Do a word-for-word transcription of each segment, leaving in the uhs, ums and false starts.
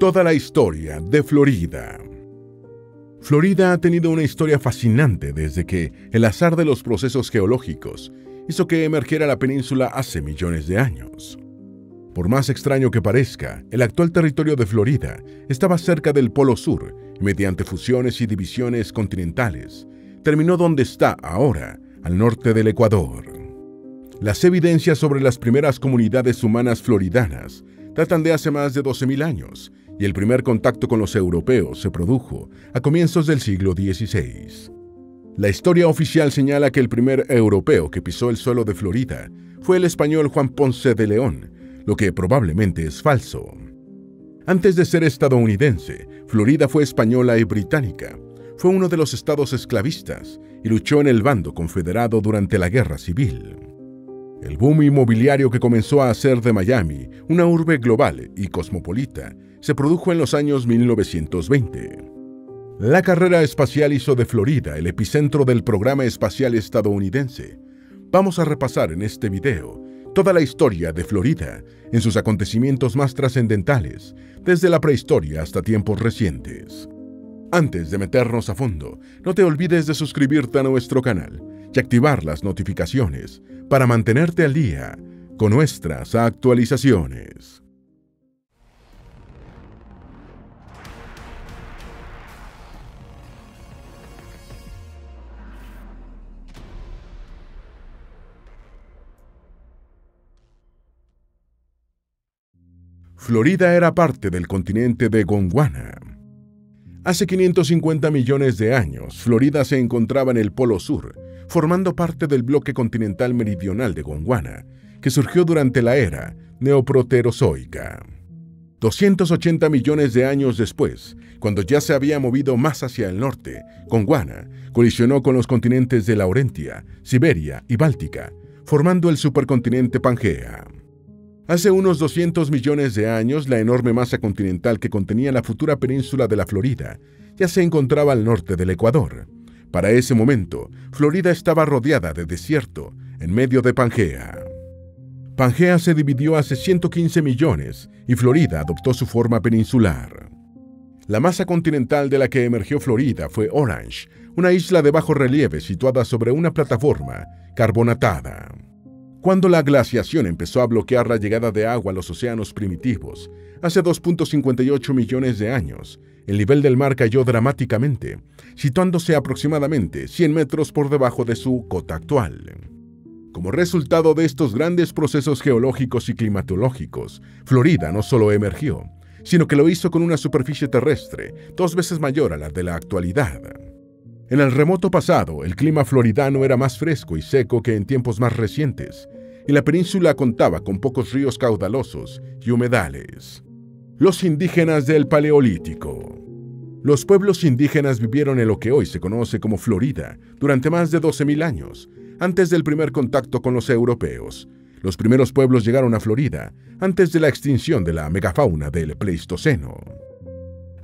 Toda la historia de Florida. Florida ha tenido una historia fascinante desde que el azar de los procesos geológicos hizo que emergiera la península hace millones de años. Por más extraño que parezca, el actual territorio de Florida estaba cerca del Polo Sur y mediante fusiones y divisiones continentales, terminó donde está ahora, al norte del Ecuador. Las evidencias sobre las primeras comunidades humanas floridanas datan de hace más de doce mil años, y el primer contacto con los europeos se produjo a comienzos del siglo dieciséis. La historia oficial señala que el primer europeo que pisó el suelo de Florida fue el español Juan Ponce de León, lo que probablemente es falso. Antes de ser estadounidense, Florida fue española y británica, fue uno de los estados esclavistas y luchó en el bando confederado durante la Guerra Civil. El boom inmobiliario que comenzó a hacer de Miami una urbe global y cosmopolita se produjo en los años mil novecientos veinte. La carrera espacial hizo de Florida el epicentro del programa espacial estadounidense. Vamos a repasar en este video toda la historia de Florida en sus acontecimientos más trascendentales, desde la prehistoria hasta tiempos recientes. Antes de meternos a fondo, no te olvides de suscribirte a nuestro canal y activar las notificaciones para mantenerte al día con nuestras actualizaciones. Florida era parte del continente de Gondwana. Hace quinientos cincuenta millones de años, Florida se encontraba en el Polo Sur, formando parte del bloque continental meridional de Gondwana, que surgió durante la era neoproterozoica. doscientos ochenta millones de años después, cuando ya se había movido más hacia el norte, Gondwana colisionó con los continentes de Laurentia, Siberia y Báltica, formando el supercontinente Pangea. Hace unos doscientos millones de años, la enorme masa continental que contenía la futura península de la Florida ya se encontraba al norte del Ecuador. Para ese momento, Florida estaba rodeada de desierto, en medio de Pangea. Pangea se dividió hace ciento quince millones y Florida adoptó su forma peninsular. La masa continental de la que emergió Florida fue Orange, una isla de bajo relieve situada sobre una plataforma carbonatada. Cuando la glaciación empezó a bloquear la llegada de agua a los océanos primitivos, hace dos punto cincuenta y ocho millones de años, el nivel del mar cayó dramáticamente, situándose aproximadamente cien metros por debajo de su cota actual. Como resultado de estos grandes procesos geológicos y climatológicos, Florida no solo emergió, sino que lo hizo con una superficie terrestre dos veces mayor a la de la actualidad. En el remoto pasado, el clima floridano era más fresco y seco que en tiempos más recientes, y la península contaba con pocos ríos caudalosos y humedales. Los indígenas del Paleolítico. Los pueblos indígenas vivieron en lo que hoy se conoce como Florida durante más de doce mil años, antes del primer contacto con los europeos. Los primeros pueblos llegaron a Florida antes de la extinción de la megafauna del Pleistoceno.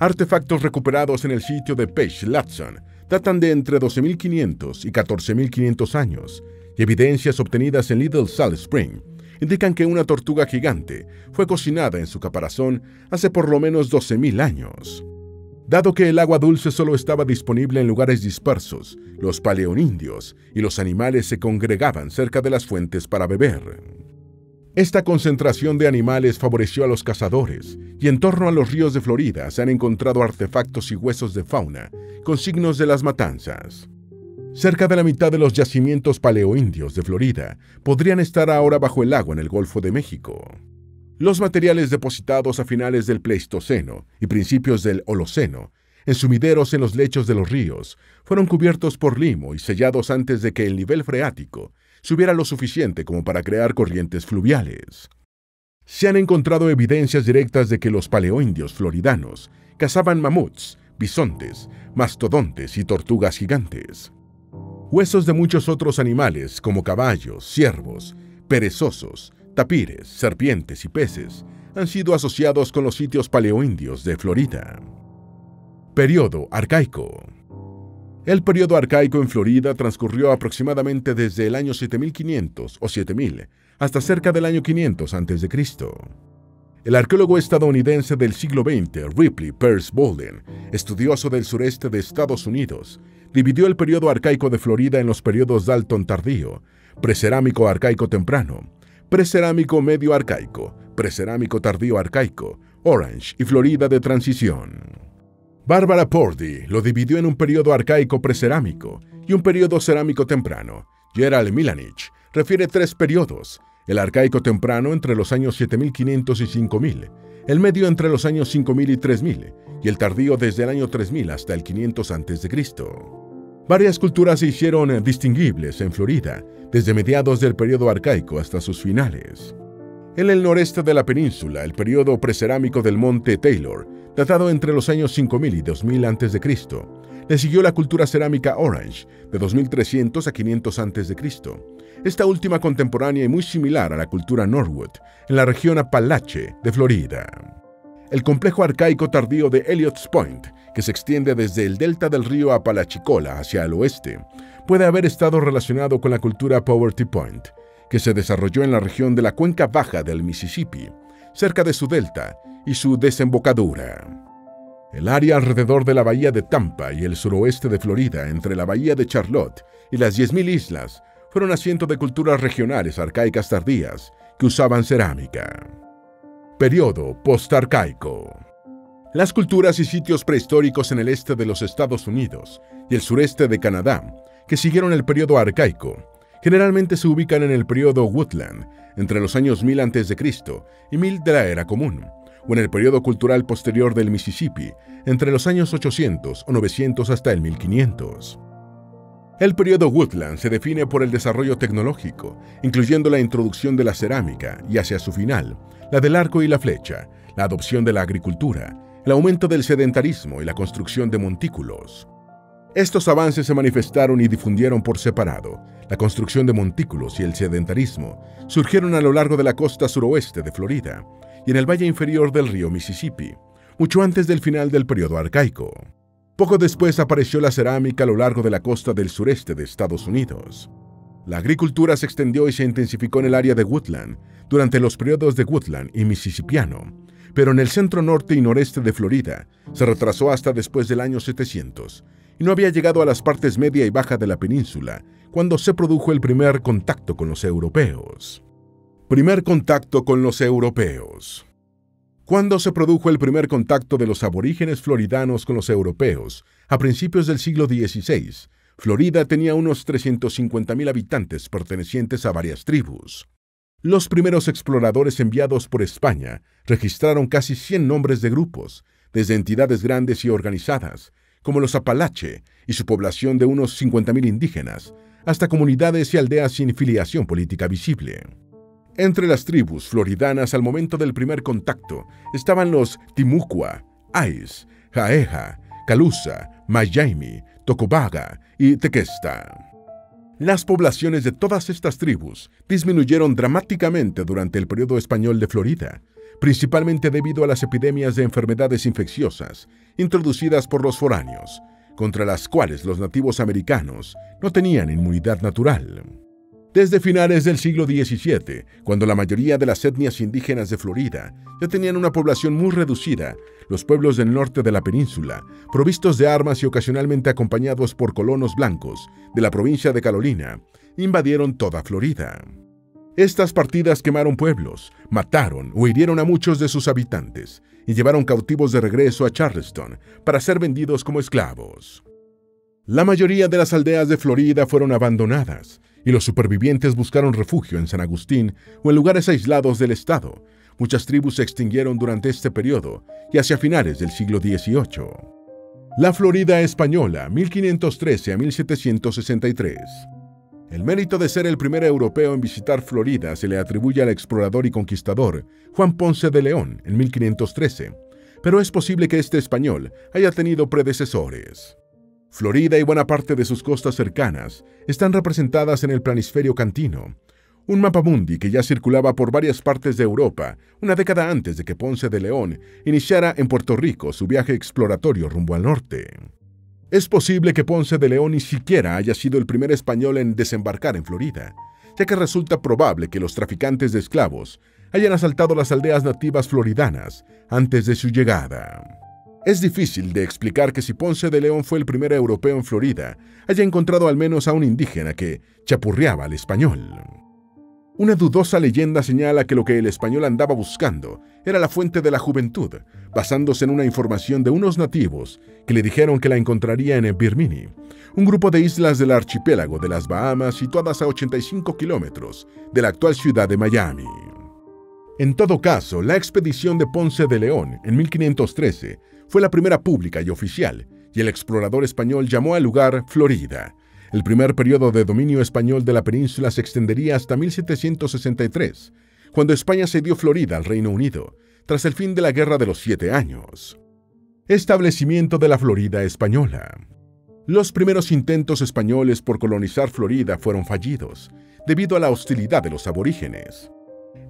Artefactos recuperados en el sitio de Page-Ludson datan de entre doce mil quinientos y catorce mil quinientos años, y evidencias obtenidas en Little Salt Spring indican que una tortuga gigante fue cocinada en su caparazón hace por lo menos doce mil años. Dado que el agua dulce solo estaba disponible en lugares dispersos, los paleonindios y los animales se congregaban cerca de las fuentes para beber. Esta concentración de animales favoreció a los cazadores, y en torno a los ríos de Florida se han encontrado artefactos y huesos de fauna con signos de las matanzas. Cerca de la mitad de los yacimientos paleoindios de Florida podrían estar ahora bajo el agua en el Golfo de México. Los materiales depositados a finales del Pleistoceno y principios del Holoceno, en sumideros en los lechos de los ríos, fueron cubiertos por limo y sellados antes de que el nivel freático subiera lo suficiente como para crear corrientes fluviales. Se han encontrado evidencias directas de que los paleoindios floridanos cazaban mamuts, bisontes, mastodontes y tortugas gigantes. Huesos de muchos otros animales como caballos, ciervos, perezosos, tapires, serpientes y peces han sido asociados con los sitios paleoindios de Florida. Periodo arcaico. El periodo arcaico en Florida transcurrió aproximadamente desde el año siete mil quinientos o siete mil hasta cerca del año quinientos antes de Cristo. El arqueólogo estadounidense del siglo veinte, Ripley Pearce Bolden, estudioso del sureste de Estados Unidos, dividió el periodo arcaico de Florida en los periodos Dalton tardío, precerámico arcaico temprano, precerámico medio arcaico, precerámico tardío arcaico, Orange y Florida de transición. Bárbara Pordy lo dividió en un periodo arcaico precerámico y un periodo cerámico temprano. Gerald Milanich refiere tres periodos: el arcaico temprano entre los años siete mil quinientos y cinco mil, el medio entre los años cinco mil y tres mil, y el tardío desde el año tres mil hasta el quinientos antes de Cristo. Varias culturas se hicieron distinguibles en Florida, desde mediados del periodo arcaico hasta sus finales. En el noreste de la península, el periodo precerámico del Monte Taylor, datado entre los años cinco mil y dos mil antes de Cristo, le siguió la cultura cerámica Orange, de dos mil trescientos a quinientos antes de Cristo, esta última contemporánea y muy similar a la cultura Norwood, en la región Apalache de Florida. El complejo arcaico tardío de Elliot's Point, que se extiende desde el delta del río Apalachicola hacia el oeste, puede haber estado relacionado con la cultura Poverty Point, que se desarrolló en la región de la cuenca baja del Mississippi, cerca de su delta y su desembocadura. El área alrededor de la bahía de Tampa y el suroeste de Florida, entre la bahía de Charlotte y las diez mil islas, fueron asiento de culturas regionales arcaicas tardías que usaban cerámica. Periodo postarcaico. Las culturas y sitios prehistóricos en el este de los Estados Unidos y el sureste de Canadá, que siguieron el periodo arcaico, generalmente se ubican en el periodo Woodland, entre los años mil antes de Cristo y mil de la Era Común, o en el periodo cultural posterior del Mississippi, entre los años ochocientos o novecientos hasta el mil quinientos. El periodo Woodland se define por el desarrollo tecnológico, incluyendo la introducción de la cerámica y, hacia su final, la del arco y la flecha, la adopción de la agricultura, el aumento del sedentarismo y la construcción de montículos. Estos avances se manifestaron y difundieron por separado. La construcción de montículos y el sedentarismo surgieron a lo largo de la costa suroeste de Florida y en el valle inferior del río Mississippi, mucho antes del final del periodo arcaico. Poco después apareció la cerámica a lo largo de la costa del sureste de Estados Unidos. La agricultura se extendió y se intensificó en el área de Woodland durante los periodos de Woodland y Mississippiano, pero en el centro norte y noreste de Florida se retrasó hasta después del año setecientos y no había llegado a las partes media y baja de la península cuando se produjo el primer contacto con los europeos. Primer contacto con los europeos. Cuando se produjo el primer contacto de los aborígenes floridanos con los europeos, a principios del siglo dieciséis, Florida tenía unos trescientos cincuenta mil habitantes pertenecientes a varias tribus. Los primeros exploradores enviados por España registraron casi cien nombres de grupos, desde entidades grandes y organizadas, como los Apalache y su población de unos cincuenta mil indígenas, hasta comunidades y aldeas sin filiación política visible. Entre las tribus floridanas al momento del primer contacto estaban los Timucua, Ais, Jaeja, Calusa, Miami, Tocobaga y Tequesta. Las poblaciones de todas estas tribus disminuyeron dramáticamente durante el periodo español de Florida, principalmente debido a las epidemias de enfermedades infecciosas introducidas por los foráneos, contra las cuales los nativos americanos no tenían inmunidad natural. Desde finales del siglo diecisiete, cuando la mayoría de las etnias indígenas de Florida ya tenían una población muy reducida, los pueblos del norte de la península, provistos de armas y ocasionalmente acompañados por colonos blancos de la provincia de Carolina, invadieron toda Florida. Estas partidas quemaron pueblos, mataron o hirieron a muchos de sus habitantes y llevaron cautivos de regreso a Charleston para ser vendidos como esclavos. La mayoría de las aldeas de Florida fueron abandonadas, y los supervivientes buscaron refugio en San Agustín o en lugares aislados del estado. Muchas tribus se extinguieron durante este periodo y hacia finales del siglo dieciocho. La Florida española, mil quinientos trece a mil setecientos sesenta y tres. El mérito de ser el primer europeo en visitar Florida se le atribuye al explorador y conquistador Juan Ponce de León en mil quinientos trece, pero es posible que este español haya tenido predecesores. Florida y buena parte de sus costas cercanas están representadas en el Planisferio Cantino, un mapamundi que ya circulaba por varias partes de Europa una década antes de que Ponce de León iniciara en Puerto Rico su viaje exploratorio rumbo al norte. Es posible que Ponce de León ni siquiera haya sido el primer español en desembarcar en Florida, ya que resulta probable que los traficantes de esclavos hayan asaltado las aldeas nativas floridanas antes de su llegada. Es difícil de explicar que si Ponce de León fue el primer europeo en Florida, haya encontrado al menos a un indígena que chapurreaba al español. Una dudosa leyenda señala que lo que el español andaba buscando era la fuente de la juventud, basándose en una información de unos nativos que le dijeron que la encontraría en Birmini, un grupo de islas del archipiélago de las Bahamas situadas a ochenta y cinco kilómetros de la actual ciudad de Miami. En todo caso, la expedición de Ponce de León en mil quinientos trece fue la primera pública y oficial, y el explorador español llamó al lugar Florida. El primer periodo de dominio español de la península se extendería hasta mil setecientos sesenta y tres, cuando España cedió Florida al Reino Unido, tras el fin de la Guerra de los Siete Años. Establecimiento de la Florida española. Los primeros intentos españoles por colonizar Florida fueron fallidos, debido a la hostilidad de los aborígenes.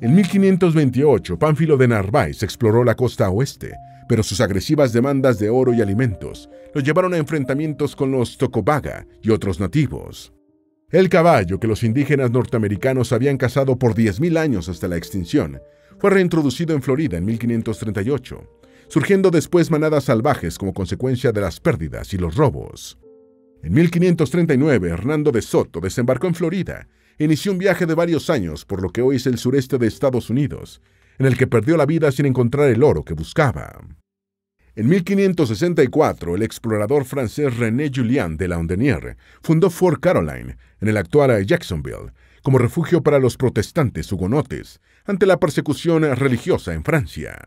En mil quinientos veintiocho, Pánfilo de Narváez exploró la costa oeste, pero sus agresivas demandas de oro y alimentos los llevaron a enfrentamientos con los Tocobaga y otros nativos. El caballo que los indígenas norteamericanos habían cazado por diez mil años hasta la extinción fue reintroducido en Florida en mil quinientos treinta y ocho, surgiendo después manadas salvajes como consecuencia de las pérdidas y los robos. En mil quinientos treinta y nueve, Hernando de Soto desembarcó en Florida e inició un viaje de varios años por lo que hoy es el sureste de Estados Unidos, en el que perdió la vida sin encontrar el oro que buscaba. En mil quinientos sesenta y cuatro, el explorador francés René Julien de La Hondeniere fundó Fort Caroline, en el actual Jacksonville, como refugio para los protestantes hugonotes ante la persecución religiosa en Francia.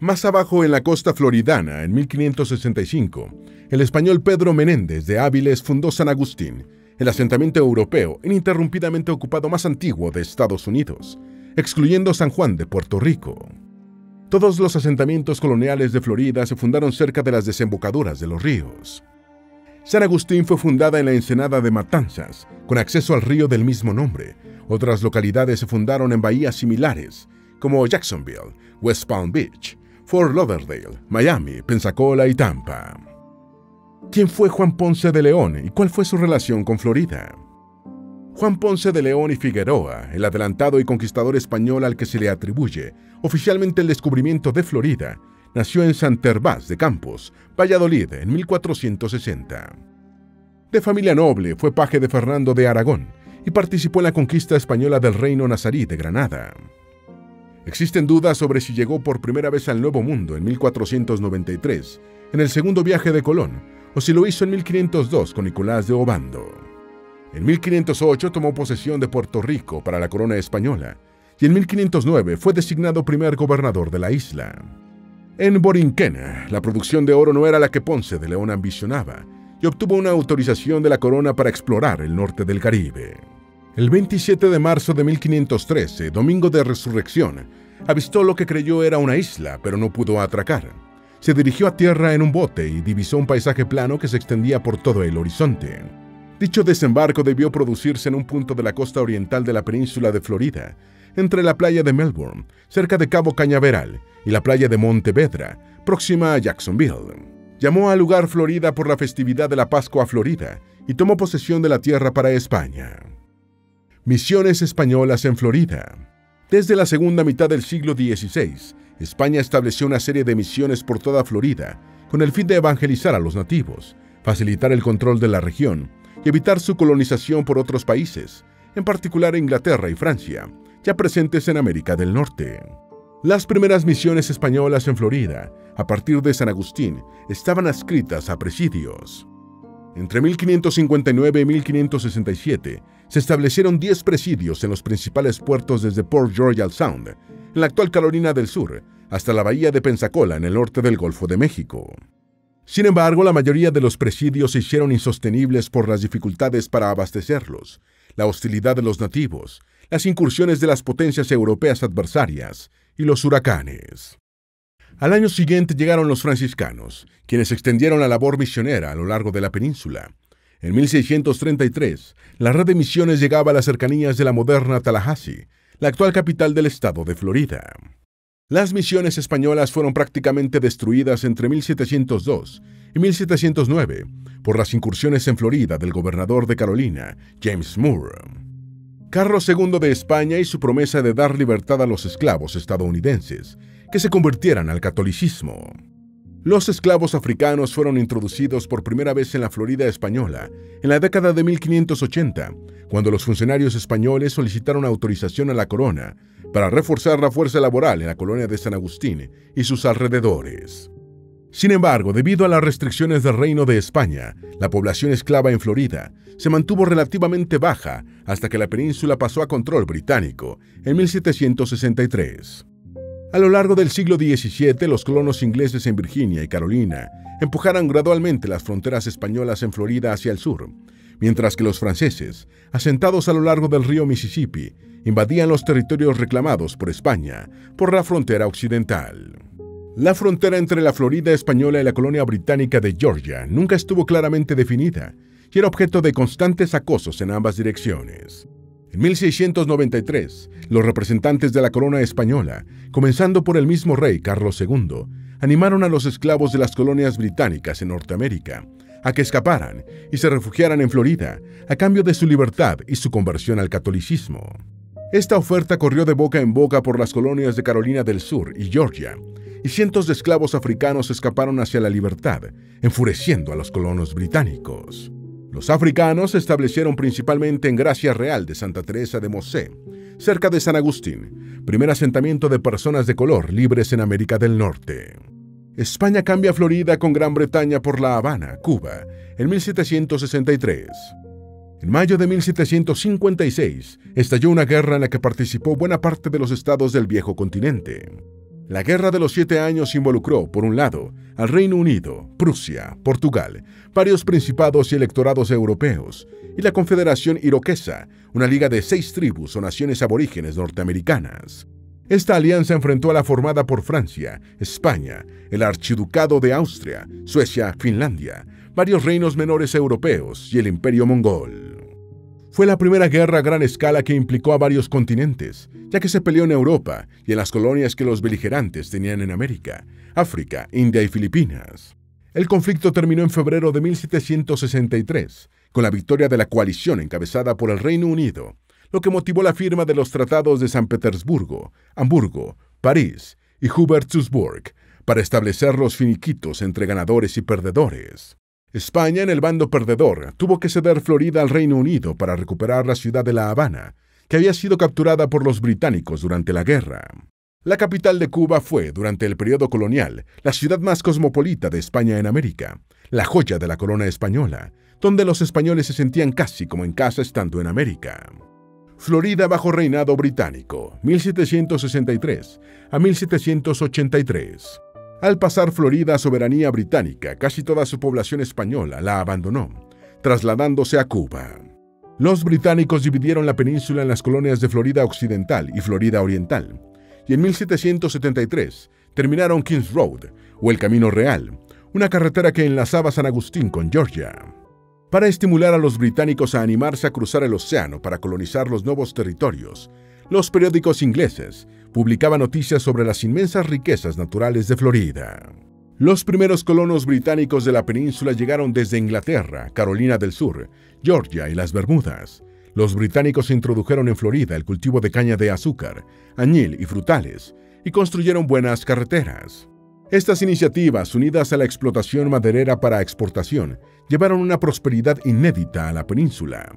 Más abajo en la costa floridana, en mil quinientos sesenta y cinco, el español Pedro Menéndez de Áviles fundó San Agustín, el asentamiento europeo ininterrumpidamente ocupado más antiguo de Estados Unidos, excluyendo San Juan de Puerto Rico. Todos los asentamientos coloniales de Florida se fundaron cerca de las desembocaduras de los ríos. San Agustín fue fundada en la ensenada de Matanzas, con acceso al río del mismo nombre. Otras localidades se fundaron en bahías similares, como Jacksonville, West Palm Beach, Fort Lauderdale, Miami, Pensacola y Tampa. ¿Quién fue Juan Ponce de León y cuál fue su relación con Florida? Juan Ponce de León y Figueroa, el adelantado y conquistador español al que se le atribuye oficialmente el descubrimiento de Florida, nació en Santervás de Campos, Valladolid, en mil cuatrocientos sesenta. De familia noble, fue paje de Fernando de Aragón y participó en la conquista española del reino nazarí de Granada. Existen dudas sobre si llegó por primera vez al Nuevo Mundo en mil cuatrocientos noventa y tres, en el segundo viaje de Colón, o si lo hizo en mil quinientos dos con Nicolás de Ovando. En mil quinientos ocho tomó posesión de Puerto Rico para la corona española y en mil quinientos nueve fue designado primer gobernador de la isla. En Borinquena, la producción de oro no era la que Ponce de León ambicionaba y obtuvo una autorización de la corona para explorar el norte del Caribe. El veintisiete de marzo de mil quinientos trece, domingo de Resurrección, avistó lo que creyó era una isla, pero no pudo atracar. Se dirigió a tierra en un bote y divisó un paisaje plano que se extendía por todo el horizonte. Dicho desembarco debió producirse en un punto de la costa oriental de la península de Florida, entre la playa de Melbourne, cerca de Cabo Cañaveral, y la playa de Montevedra, próxima a Jacksonville. Llamó al lugar Florida por la festividad de la Pascua Florida y tomó posesión de la tierra para España. Misiones españolas en Florida. Desde la segunda mitad del siglo dieciséis, España estableció una serie de misiones por toda Florida con el fin de evangelizar a los nativos, facilitar el control de la región y evitar su colonización por otros países, en particular Inglaterra y Francia, ya presentes en América del Norte. Las primeras misiones españolas en Florida, a partir de San Agustín, estaban adscritas a presidios. Entre mil quinientos cincuenta y nueve y mil quinientos sesenta y siete, se establecieron diez presidios en los principales puertos desde Port George al Sound, en la actual Carolina del Sur, hasta la bahía de Pensacola en el norte del Golfo de México. Sin embargo, la mayoría de los presidios se hicieron insostenibles por las dificultades para abastecerlos, la hostilidad de los nativos, las incursiones de las potencias europeas adversarias y los huracanes. Al año siguiente llegaron los franciscanos, quienes extendieron la labor misionera a lo largo de la península. En mil seiscientos treinta y tres, la red de misiones llegaba a las cercanías de la moderna Tallahassee, la actual capital del estado de Florida. Las misiones españolas fueron prácticamente destruidas entre mil setecientos dos y mil setecientos nueve por las incursiones en Florida del gobernador de Carolina, James Moore. Carlos segundo de España y su promesa de dar libertad a los esclavos estadounidenses, que se convirtieran al catolicismo. Los esclavos africanos fueron introducidos por primera vez en la Florida española en la década de mil quinientos ochenta, cuando los funcionarios españoles solicitaron autorización a la corona para reforzar la fuerza laboral en la colonia de San Agustín y sus alrededores. Sin embargo, debido a las restricciones del Reino de España, la población esclava en Florida se mantuvo relativamente baja hasta que la península pasó a control británico en mil setecientos sesenta y tres. A lo largo del siglo diecisiete, los colonos ingleses en Virginia y Carolina empujaron gradualmente las fronteras españolas en Florida hacia el sur, mientras que los franceses, asentados a lo largo del río Mississippi, invadían los territorios reclamados por España por la frontera occidental. La frontera entre la Florida española y la colonia británica de Georgia nunca estuvo claramente definida y era objeto de constantes acosos en ambas direcciones. En mil seiscientos noventa y tres, los representantes de la corona española, comenzando por el mismo rey Carlos segundo, animaron a los esclavos de las colonias británicas en Norteamérica a que escaparan y se refugiaran en Florida a cambio de su libertad y su conversión al catolicismo. Esta oferta corrió de boca en boca por las colonias de Carolina del Sur y Georgia, y cientos de esclavos africanos escaparon hacia la libertad, enfureciendo a los colonos británicos. Los africanos se establecieron principalmente en Gracia Real de Santa Teresa de Mosé, cerca de San Agustín, primer asentamiento de personas de color libres en América del Norte. España cambia Florida con Gran Bretaña por La Habana, Cuba, en mil setecientos sesenta y tres. En mayo de mil setecientos cincuenta y seis, estalló una guerra en la que participó buena parte de los estados del viejo continente. La Guerra de los Siete Años involucró, por un lado, al Reino Unido, Prusia, Portugal, varios principados y electorados europeos, y la Confederación Iroquesa, una liga de seis tribus o naciones aborígenes norteamericanas. Esta alianza enfrentó a la formada por Francia, España, el Archiducado de Austria, Suecia, Finlandia, varios reinos menores europeos y el Imperio Mongol. Fue la primera guerra a gran escala que implicó a varios continentes, ya que se peleó en Europa y en las colonias que los beligerantes tenían en América, África, India y Filipinas. El conflicto terminó en febrero de mil setecientos sesenta y tres, con la victoria de la coalición encabezada por el Reino Unido, lo que motivó la firma de los tratados de San Petersburgo, Hamburgo, París y Hubertusburg, para establecer los finiquitos entre ganadores y perdedores. España, en el bando perdedor, tuvo que ceder Florida al Reino Unido para recuperar la ciudad de La Habana, que había sido capturada por los británicos durante la guerra. La capital de Cuba fue, durante el periodo colonial, la ciudad más cosmopolita de España en América, la joya de la corona española, donde los españoles se sentían casi como en casa estando en América. Florida bajo reinado británico, mil setecientos sesenta y tres a mil setecientos ochenta y tres. Al pasar Florida a soberanía británica, casi toda su población española la abandonó, trasladándose a Cuba. Los británicos dividieron la península en las colonias de Florida Occidental y Florida Oriental, y en mil setecientos setenta y tres terminaron King's Road, o el Camino Real, una carretera que enlazaba San Agustín con Georgia. Para estimular a los británicos a animarse a cruzar el océano para colonizar los nuevos territorios, los periódicos ingleses publicaba noticias sobre las inmensas riquezas naturales de Florida. Los primeros colonos británicos de la península llegaron desde Inglaterra, Carolina del Sur, Georgia y las Bermudas. Los británicos introdujeron en Florida el cultivo de caña de azúcar, añil y frutales, y construyeron buenas carreteras. Estas iniciativas, unidas a la explotación maderera para exportación, llevaron una prosperidad inédita a la península.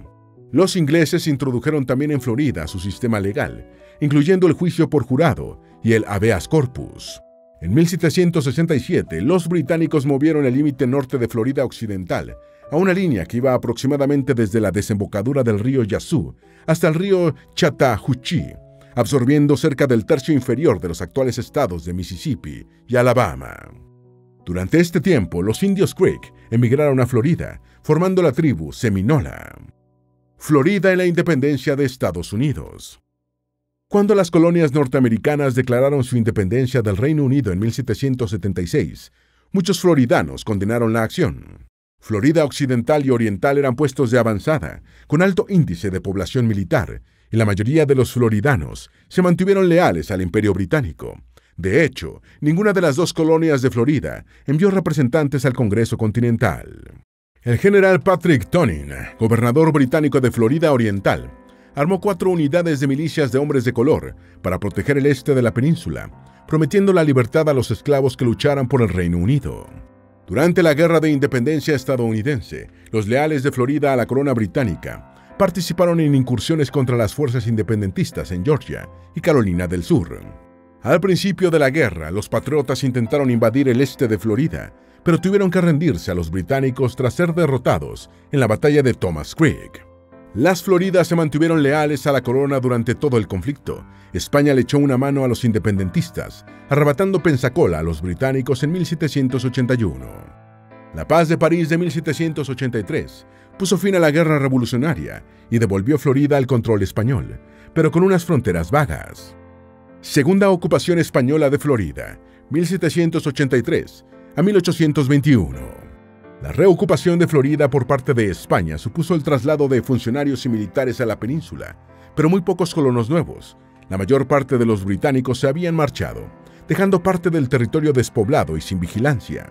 Los ingleses introdujeron también en Florida su sistema legal, incluyendo el juicio por jurado y el habeas corpus. En mil setecientos sesenta y siete, los británicos movieron el límite norte de Florida Occidental a una línea que iba aproximadamente desde la desembocadura del río Yazoo hasta el río Chattahoochee, absorbiendo cerca del tercio inferior de los actuales estados de Mississippi y Alabama. Durante este tiempo, los indios Creek emigraron a Florida, formando la tribu Seminola. Florida y la independencia de Estados Unidos. Cuando las colonias norteamericanas declararon su independencia del Reino Unido en mil setecientos setenta y seis, muchos floridanos condenaron la acción. Florida Occidental y Oriental eran puestos de avanzada, con alto índice de población militar, y la mayoría de los floridanos se mantuvieron leales al Imperio Británico. De hecho, ninguna de las dos colonias de Florida envió representantes al Congreso Continental. El general Patrick Tonin, gobernador británico de Florida Oriental, armó cuatro unidades de milicias de hombres de color para proteger el este de la península, prometiendo la libertad a los esclavos que lucharan por el Reino Unido. Durante la Guerra de Independencia estadounidense, los leales de Florida a la corona británica participaron en incursiones contra las fuerzas independentistas en Georgia y Carolina del Sur. Al principio de la guerra, los patriotas intentaron invadir el este de Florida, pero tuvieron que rendirse a los británicos tras ser derrotados en la batalla de Thomas Creek. Las Floridas se mantuvieron leales a la corona durante todo el conflicto. España le echó una mano a los independentistas, arrebatando Pensacola a los británicos en mil setecientos ochenta y uno. La Paz de París de mil setecientos ochenta y tres puso fin a la Guerra Revolucionaria y devolvió Florida al control español, pero con unas fronteras vagas. Segunda ocupación española de Florida, mil setecientos ochenta y tres a mil ochocientos veintiuno. La reocupación de Florida por parte de España supuso el traslado de funcionarios y militares a la península, pero muy pocos colonos nuevos. La mayor parte de los británicos se habían marchado, dejando parte del territorio despoblado y sin vigilancia.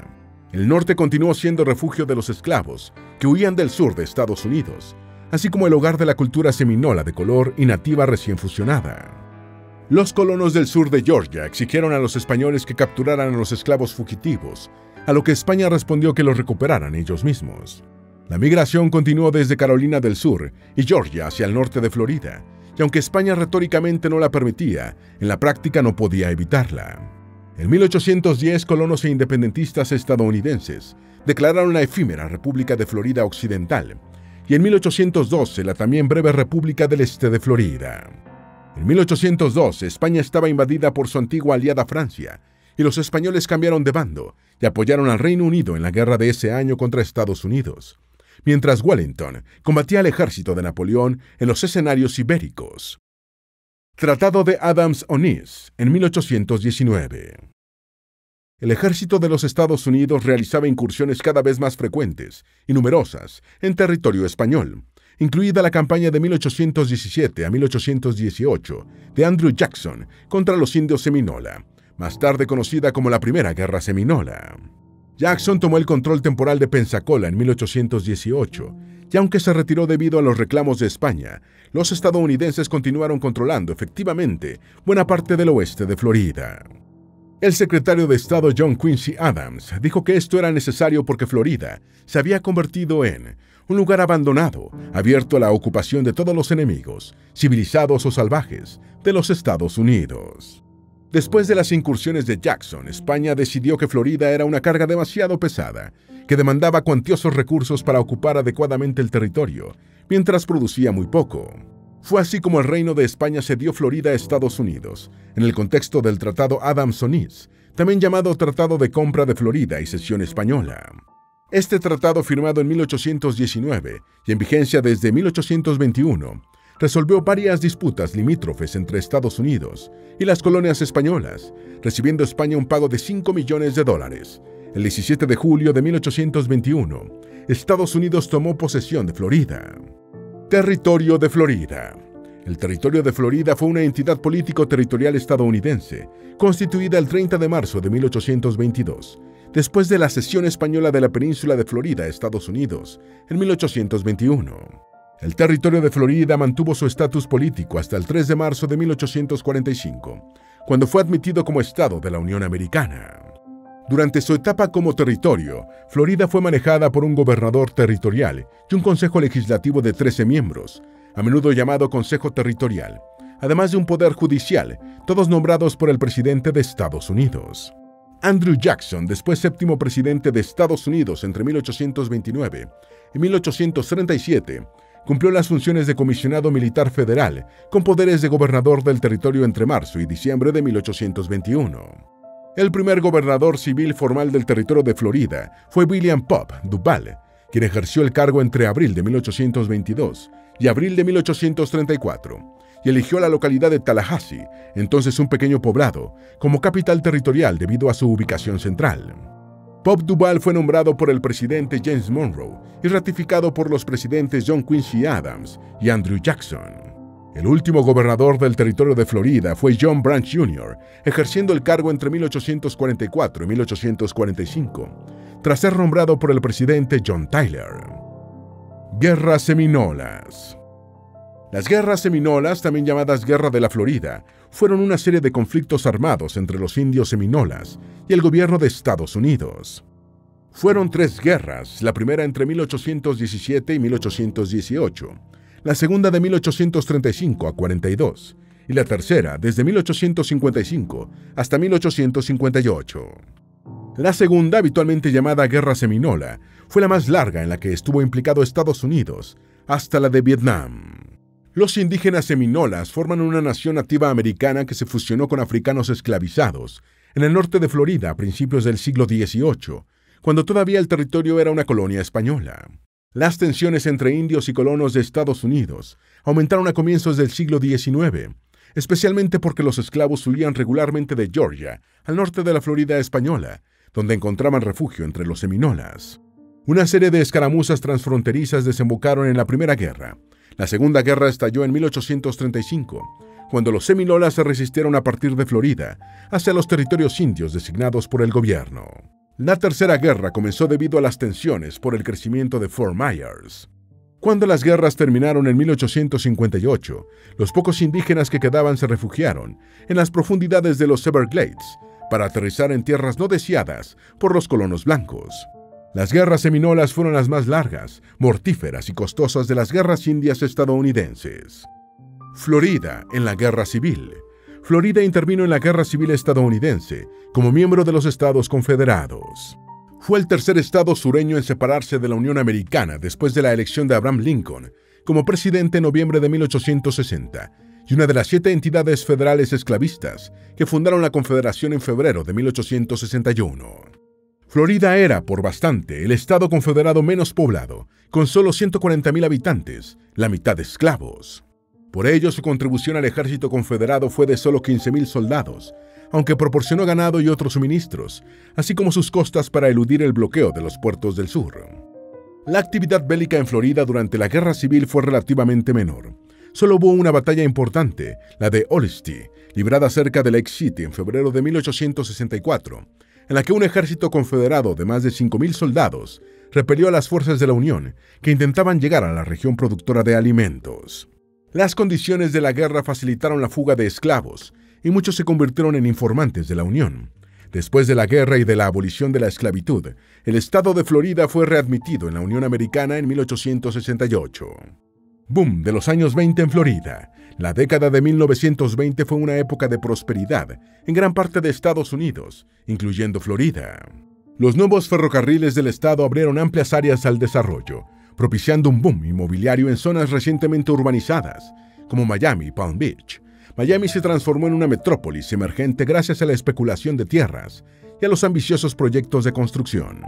El norte continuó siendo refugio de los esclavos que huían del sur de Estados Unidos, así como el hogar de la cultura seminola de color y nativa recién fusionada. Los colonos del sur de Georgia exigieron a los españoles que capturaran a los esclavos fugitivos, a lo que España respondió que los recuperaran ellos mismos. La migración continuó desde Carolina del Sur y Georgia hacia el norte de Florida, y aunque España retóricamente no la permitía, en la práctica no podía evitarla. En mil ochocientos diez, colonos e independentistas estadounidenses declararon la efímera República de Florida Occidental y en mil ochocientos doce la también breve República del Este de Florida. En mil ochocientos doce, España estaba invadida por su antigua aliada Francia y los españoles cambiaron de bando y apoyaron al Reino Unido en la guerra de ese año contra Estados Unidos, mientras Wellington combatía al ejército de Napoleón en los escenarios ibéricos. Tratado de Adams-Onis en mil ochocientos diecinueve. El ejército de los Estados Unidos realizaba incursiones cada vez más frecuentes y numerosas en territorio español, incluida la campaña de mil ochocientos diecisiete a mil ochocientos dieciocho de Andrew Jackson contra los indios Seminola, más tarde conocida como la Primera Guerra Seminola. Jackson tomó el control temporal de Pensacola en mil ochocientos dieciocho, y aunque se retiró debido a los reclamos de España, los estadounidenses continuaron controlando efectivamente buena parte del oeste de Florida. El secretario de Estado John Quincy Adams dijo que esto era necesario porque Florida se había convertido en un lugar abandonado, abierto a la ocupación de todos los enemigos, civilizados o salvajes, de los Estados Unidos. Después de las incursiones de Jackson, España decidió que Florida era una carga demasiado pesada, que demandaba cuantiosos recursos para ocupar adecuadamente el territorio, mientras producía muy poco. Fue así como el Reino de España cedió Florida a Estados Unidos, en el contexto del Tratado Adams-Onis, también llamado Tratado de Compra de Florida y Cesión Española. Este tratado, firmado en mil ochocientos diecinueve y en vigencia desde mil ochocientos veintiuno, resolvió varias disputas limítrofes entre Estados Unidos y las colonias españolas, recibiendo España un pago de cinco millones de dólares. El diecisiete de julio de mil ochocientos veintiuno, Estados Unidos tomó posesión de Florida. Territorio de Florida. El territorio de Florida fue una entidad político-territorial estadounidense, constituida el treinta de marzo de mil ochocientos veintidós, después de la cesión española de la península de Florida a Estados Unidos en mil ochocientos veintiuno. El territorio de Florida mantuvo su estatus político hasta el tres de marzo de mil ochocientos cuarenta y cinco, cuando fue admitido como Estado de la Unión Americana. Durante su etapa como territorio, Florida fue manejada por un gobernador territorial y un consejo legislativo de trece miembros, a menudo llamado Consejo Territorial, además de un poder judicial, todos nombrados por el presidente de Estados Unidos. Andrew Jackson, después séptimo presidente de Estados Unidos entre mil ochocientos veintinueve y mil ochocientos treinta y siete, cumplió las funciones de comisionado militar federal con poderes de gobernador del territorio entre marzo y diciembre de mil ochocientos veintiuno. El primer gobernador civil formal del territorio de Florida fue William Pope Duval, quien ejerció el cargo entre abril de mil ochocientos veintidós y abril de mil ochocientos treinta y cuatro, y eligió la localidad de Tallahassee, entonces un pequeño poblado, como capital territorial debido a su ubicación central. Pope Duval fue nombrado por el presidente James Monroe y ratificado por los presidentes John Quincy Adams y Andrew Jackson. El último gobernador del territorio de Florida fue John Branch junior, ejerciendo el cargo entre mil ochocientos cuarenta y cuatro y mil ochocientos cuarenta y cinco, tras ser nombrado por el presidente John Tyler. Guerras Seminolas. Las guerras seminolas, también llamadas Guerra de la Florida, fueron una serie de conflictos armados entre los indios seminolas y el gobierno de Estados Unidos. Fueron tres guerras, la primera entre mil ochocientos diecisiete y mil ochocientos dieciocho, la segunda de mil ochocientos treinta y cinco a cuarenta y dos y la tercera desde mil ochocientos cincuenta y cinco hasta mil ochocientos cincuenta y ocho. La segunda, habitualmente llamada Guerra Seminola, fue la más larga en la que estuvo implicado Estados Unidos, hasta la de Vietnam. Los indígenas seminolas forman una nación nativa americana que se fusionó con africanos esclavizados en el norte de Florida a principios del siglo dieciocho, cuando todavía el territorio era una colonia española. Las tensiones entre indios y colonos de Estados Unidos aumentaron a comienzos del siglo diecinueve, especialmente porque los esclavos huían regularmente de Georgia al norte de la Florida española, donde encontraban refugio entre los seminolas. Una serie de escaramuzas transfronterizas desembocaron en la Primera Guerra. La Segunda Guerra estalló en mil ochocientos treinta y cinco, cuando los seminolas se resistieron a partir de Florida hacia los territorios indios designados por el gobierno. La Tercera Guerra comenzó debido a las tensiones por el crecimiento de Fort Myers. Cuando las guerras terminaron en mil ochocientos cincuenta y ocho, los pocos indígenas que quedaban se refugiaron en las profundidades de los Everglades para aterrizar en tierras no deseadas por los colonos blancos. Las guerras seminolas fueron las más largas, mortíferas y costosas de las guerras indias estadounidenses. Florida en la Guerra Civil. Florida intervino en la Guerra Civil estadounidense como miembro de los Estados Confederados. Fue el tercer estado sureño en separarse de la Unión Americana después de la elección de Abraham Lincoln como presidente en noviembre de mil ochocientos sesenta y una de las siete entidades federales esclavistas que fundaron la Confederación en febrero de mil ochocientos sesenta y uno. Florida era, por bastante, el estado confederado menos poblado, con solo ciento cuarenta mil habitantes, la mitad de esclavos. Por ello, su contribución al ejército confederado fue de solo quince mil soldados, aunque proporcionó ganado y otros suministros, así como sus costas para eludir el bloqueo de los puertos del sur. La actividad bélica en Florida durante la Guerra Civil fue relativamente menor. Solo hubo una batalla importante, la de Olustee, librada cerca de Lake City en febrero de mil ochocientos sesenta y cuatro, en la que un ejército confederado de más de cinco mil soldados repelió a las fuerzas de la Unión que intentaban llegar a la región productora de alimentos. Las condiciones de la guerra facilitaron la fuga de esclavos y muchos se convirtieron en informantes de la Unión. Después de la guerra y de la abolición de la esclavitud, el estado de Florida fue readmitido en la Unión Americana en mil ochocientos sesenta y ocho. Boom de los años veinte en Florida. La década de mil novecientos veinte fue una época de prosperidad en gran parte de Estados Unidos, incluyendo Florida. Los nuevos ferrocarriles del estado abrieron amplias áreas al desarrollo, propiciando un boom inmobiliario en zonas recientemente urbanizadas, como Miami y Palm Beach. Miami se transformó en una metrópolis emergente gracias a la especulación de tierras y a los ambiciosos proyectos de construcción.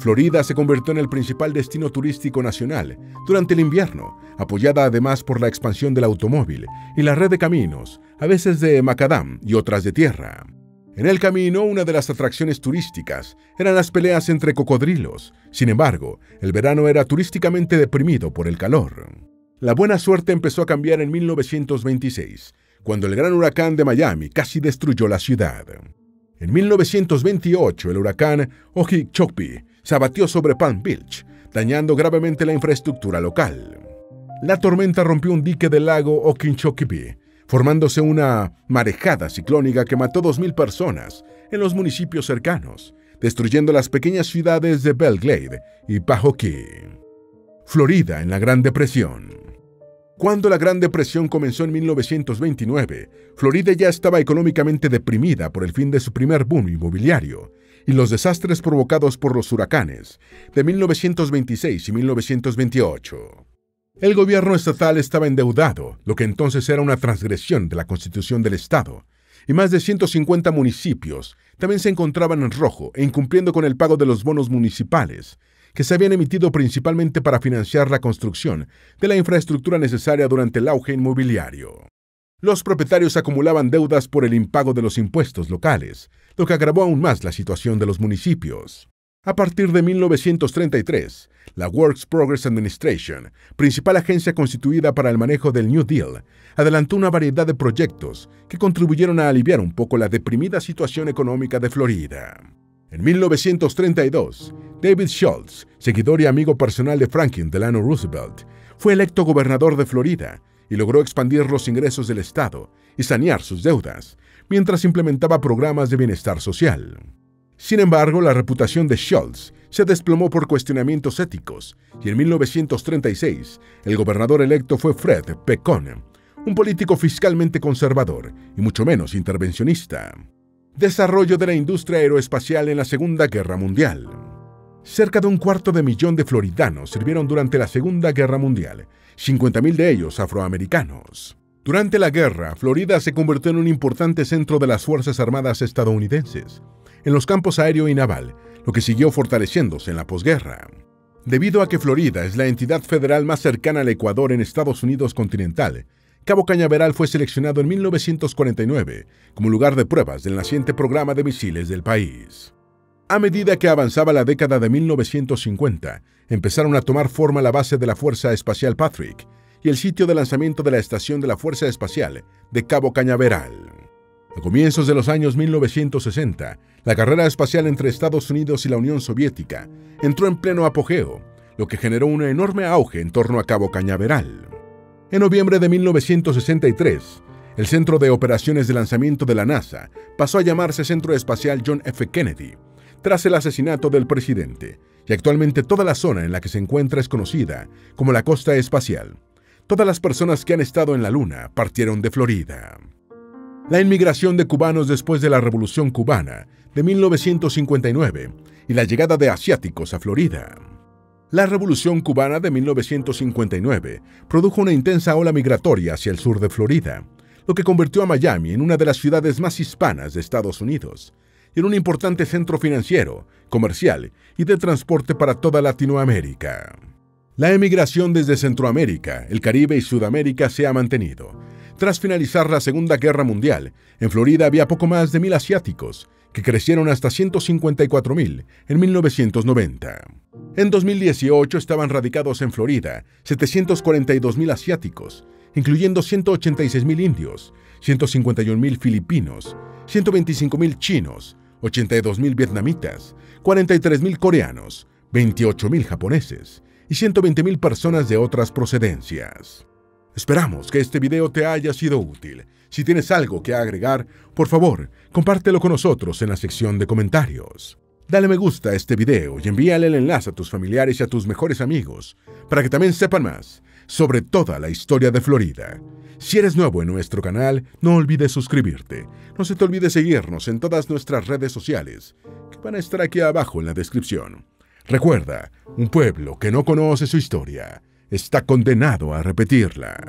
Florida se convirtió en el principal destino turístico nacional durante el invierno, apoyada además por la expansión del automóvil y la red de caminos, a veces de macadam y otras de tierra. En el camino, una de las atracciones turísticas eran las peleas entre cocodrilos. Sin embargo, el verano era turísticamente deprimido por el calor. La buena suerte empezó a cambiar en mil novecientos veintiséis, cuando el gran huracán de Miami casi destruyó la ciudad. En mil novecientos veintiocho, el huracán Okeechobee se abatió sobre Palm Beach, dañando gravemente la infraestructura local. La tormenta rompió un dique del lago Okeechobee, formándose una marejada ciclónica que mató dos mil personas en los municipios cercanos, destruyendo las pequeñas ciudades de Belglade y Pahokee. Florida en la Gran Depresión. Cuando la Gran Depresión comenzó en mil novecientos veintinueve, Florida ya estaba económicamente deprimida por el fin de su primer boom inmobiliario y los desastres provocados por los huracanes de mil novecientos veintiséis y mil novecientos veintiocho. El gobierno estatal estaba endeudado, lo que entonces era una transgresión de la Constitución del Estado, y más de ciento cincuenta municipios también se encontraban en rojo e incumpliendo con el pago de los bonos municipales, que se habían emitido principalmente para financiar la construcción de la infraestructura necesaria durante el auge inmobiliario. Los propietarios acumulaban deudas por el impago de los impuestos locales, lo que agravó aún más la situación de los municipios. A partir de mil novecientos treinta y tres, la Works Progress Administration, principal agencia constituida para el manejo del New Deal, adelantó una variedad de proyectos que contribuyeron a aliviar un poco la deprimida situación económica de Florida. En mil novecientos treinta y dos, David Schultz, seguidor y amigo personal de Franklin Delano Roosevelt, fue electo gobernador de Florida y logró expandir los ingresos del Estado y sanear sus deudas, mientras implementaba programas de bienestar social. Sin embargo, la reputación de Schultz se desplomó por cuestionamientos éticos, y en mil novecientos treinta y seis, el gobernador electo fue Fred Pecon, un político fiscalmente conservador y mucho menos intervencionista. Desarrollo de la industria aeroespacial en la Segunda Guerra Mundial. Cerca de un cuarto de millón de floridanos sirvieron durante la Segunda Guerra Mundial, cincuenta mil de ellos afroamericanos. Durante la guerra, Florida se convirtió en un importante centro de las Fuerzas Armadas estadounidenses, en los campos aéreo y naval, lo que siguió fortaleciéndose en la posguerra. Debido a que Florida es la entidad federal más cercana al Ecuador en Estados Unidos continental, Cabo Cañaveral fue seleccionado en mil novecientos cuarenta y nueve como lugar de pruebas del naciente programa de misiles del país. A medida que avanzaba la década de mil novecientos cincuenta, empezaron a tomar forma la base de la Fuerza Espacial Patrick y el sitio de lanzamiento de la estación de la Fuerza Espacial de Cabo Cañaveral. A comienzos de los años mil novecientos sesenta, la carrera espacial entre Estados Unidos y la Unión Soviética entró en pleno apogeo, lo que generó un enorme auge en torno a Cabo Cañaveral. En noviembre de mil novecientos sesenta y tres, el Centro de Operaciones de Lanzamiento de la NASA pasó a llamarse Centro Espacial John F. Kennedy, tras el asesinato del presidente, y actualmente toda la zona en la que se encuentra es conocida como la Costa Espacial. Todas las personas que han estado en la Luna partieron de Florida. La inmigración de cubanos después de la Revolución Cubana de mil novecientos cincuenta y nueve y la llegada de asiáticos a Florida. La Revolución Cubana de mil novecientos cincuenta y nueve produjo una intensa ola migratoria hacia el sur de Florida, lo que convirtió a Miami en una de las ciudades más hispanas de Estados Unidos y en un importante centro financiero, comercial y de transporte para toda Latinoamérica. La emigración desde Centroamérica, el Caribe y Sudamérica se ha mantenido. Tras finalizar la Segunda Guerra Mundial, en Florida había poco más de mil asiáticos, que crecieron hasta ciento cincuenta y cuatro mil en mil novecientos noventa. En dos mil dieciocho estaban radicados en Florida setecientos cuarenta y dos mil asiáticos, incluyendo ciento ochenta y seis mil indios, ciento cincuenta y un mil filipinos, ciento veinticinco mil chinos, ochenta y dos mil vietnamitas, cuarenta y tres mil coreanos, veintiocho mil japoneses y ciento veinte mil personas de otras procedencias. Esperamos que este video te haya sido útil. Si tienes algo que agregar, por favor, compártelo con nosotros en la sección de comentarios. Dale me gusta a este video y envíale el enlace a tus familiares y a tus mejores amigos para que también sepan más sobre toda la historia de Florida. Si eres nuevo en nuestro canal, no olvides suscribirte. No se te olvide seguirnos en todas nuestras redes sociales, que van a estar aquí abajo en la descripción. Recuerda, un pueblo que no conoce su historia está condenado a repetirla.